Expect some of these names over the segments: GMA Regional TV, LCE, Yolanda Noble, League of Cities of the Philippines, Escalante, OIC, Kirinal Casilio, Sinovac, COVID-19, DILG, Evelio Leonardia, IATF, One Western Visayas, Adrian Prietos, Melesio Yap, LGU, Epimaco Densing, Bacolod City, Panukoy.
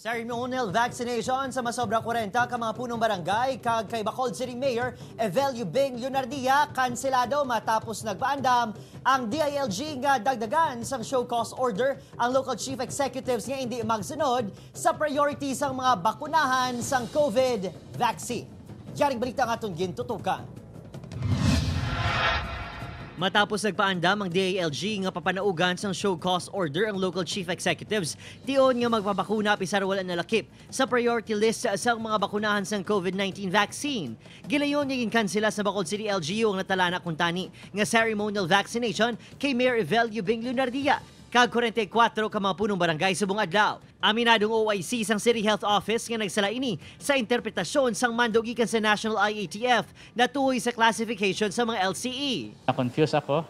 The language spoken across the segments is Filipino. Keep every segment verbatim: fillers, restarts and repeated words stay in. Ceremonial vaccination sa masobra forty ka mga punong barangay kag kay Bacolod City Mayor Evelio Leonardia kanselado matapos nagpaandam ang D I L G nga dagdagan sang show cause order ang local chief executives nga hindi magsunod sa priority sang mga bakunahan sang COVID vaccine. Diyaring balita nga atong gintutukan. Matapos nagpaandam ang D I L G nga papanaugan sang show cause order ang local chief executives, tiyon nga magpabakuna pisar wala nalakip sa priority list sa mga bakunahan sang COVID nineteen vaccine. Gilayon naging kansela sa Bacolod City L G U ang natalana kuntani nga ceremonial vaccination kay Mayor Evelio Leonardia kag forty-four ka mga punong barangay subong adlaw. Aminadong O I C sang City Health Office nga nagsalaini sa interpretasyon sang mandog gikan sa National I A T F na tuhoy sa classification sa mga L C E. Na-confuse ako.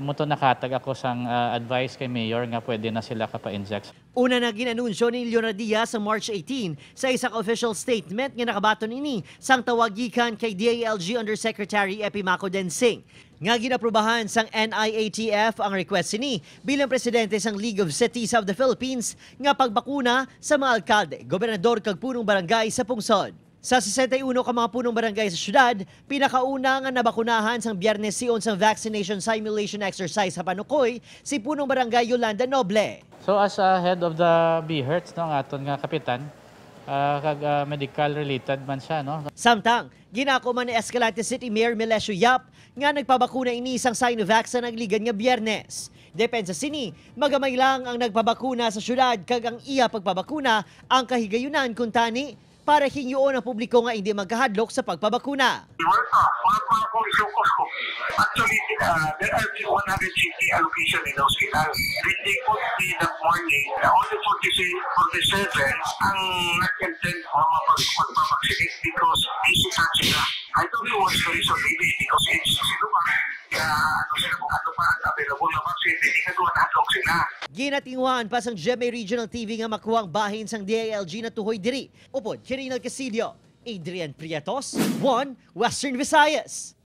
Muto nakatag ako sang uh, advice kay Mayor nga pwede na sila kapa-inject. Una na ginanunsyo ni Leonardia sa March eighteen sa isang official statement nga nakabaton ini sang tawag gikan kay D I L G Undersecretary Epimaco Densing. Nga ginaprubahan sang N I A T F ang request ni bilang presidente sang League of Cities of the Philippines nga pagbakuna sa mga alkalde, gobernador kag punong barangay sa pungsod. Sa sixty-one ka mga punong barangay sa syudad, pinakauna nga nabakunahan sang Biyernes siyon sang vaccination simulation exercise sa Panukoy si punong barangay Yolanda Noble. So as a head of the B-Hertz, no, nga aton nga kapitan, Uh, kag uh, medical related man siya, no? Samtang, ginako man ni Escalante City Mayor Melesio Yap nga nagpabakuna ini sang Sinovac sa nagligan nga Biyernes. Depensa sini, magamay lang ang nagpabakuna sa syudad kag ang iya pagpabakuna ang kahigayunan kun tani para hinyoon ang publiko nga hindi magkahadlok sa pagpabakuna. Actually, uh, there are one hundred fifty allocation in the hospital. They take out in the morning, only forty-seven ang nag-content o mapag-vaccinate because easy touch sila. I don't know what's the reason, maybe because it's Sinovac, ano pa ang available na vaccine, hindi ka doon hadlok sila. Ginatinguhan pa sang G M A Regional T V nga makuha ang bahin sang D I L G na tuhoy diri. Upod, Kirinal Casilio, Adrian Prietos, One Western Visayas.